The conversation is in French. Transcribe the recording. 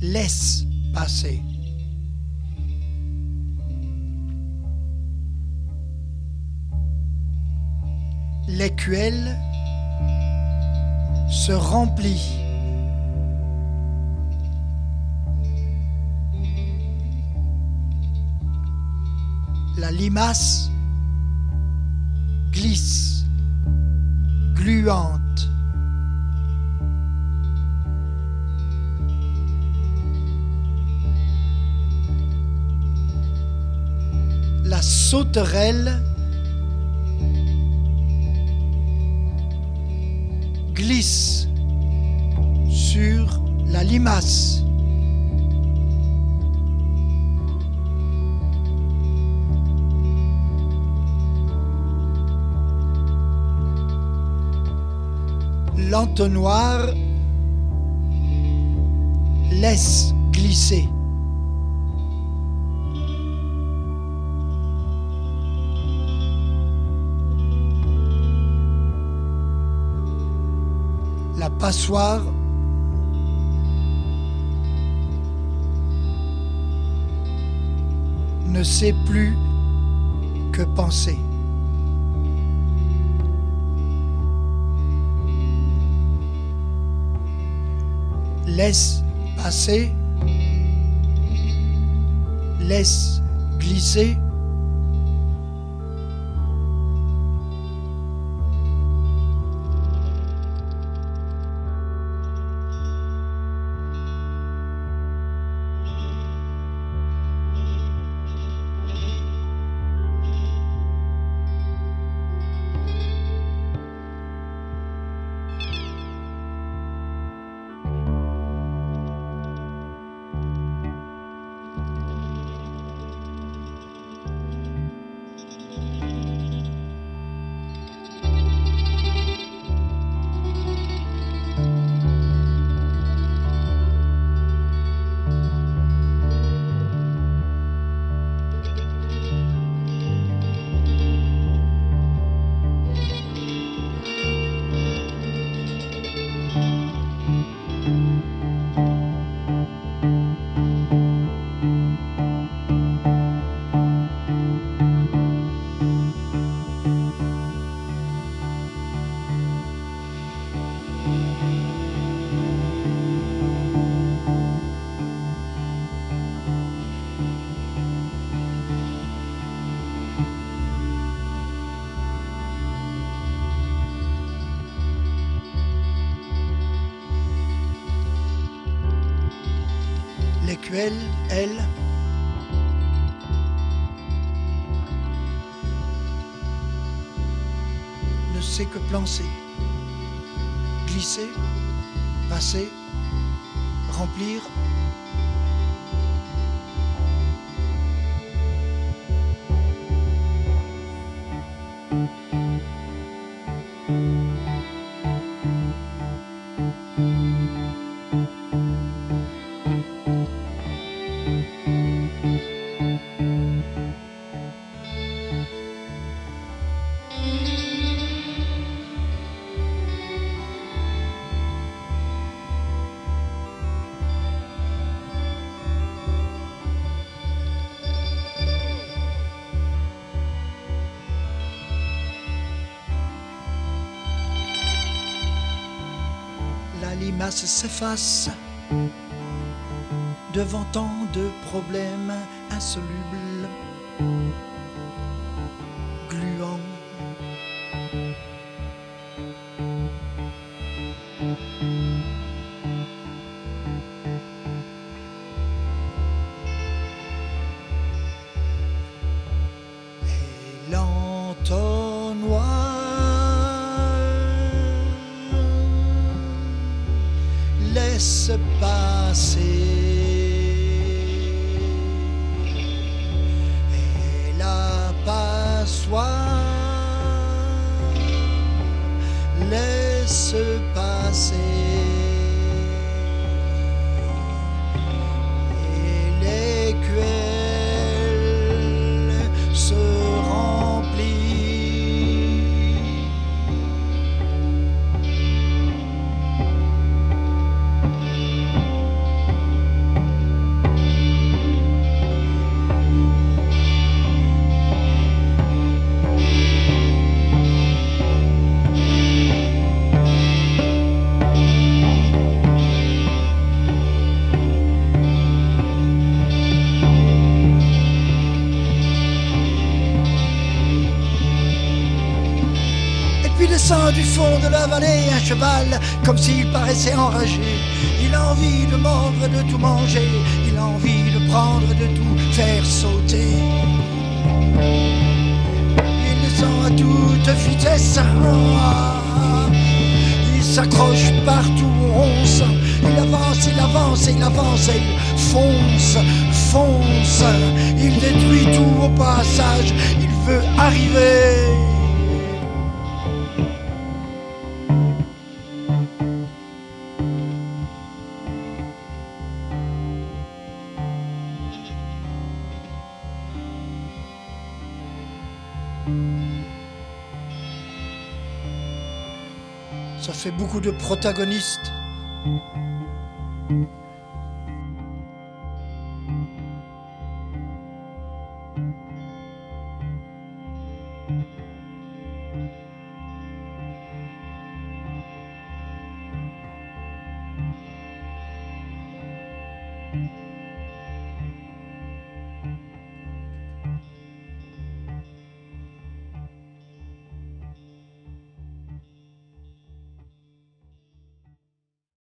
laisse passer. L'écuelle se remplit. La limace glisse, gluante. La sauterelle glisse sur la limace. L'entonnoir laisse glisser. La passoire ne sait plus que penser. Laisse passer, laisse glisser, elle ne sait que plancer, glisser, passer, remplir. La limace s'efface devant tant de problèmes insolubles, gluants. Et l'entonnoir laisse passer, et la passoire laisse passer, et l'écuelle se remplit. descend du fond de la vallée à cheval, comme s'il paraissait enragé. Il a envie de mordre et de tout manger, il a envie de prendre et de tout faire sauter. Il descend à toute vitesse, il s'accroche partout où on sent. Il avance, il avance, il avance, il fonce, fonce. Il détruit tout au passage, il veut arriver. Ça fait beaucoup de protagonistes.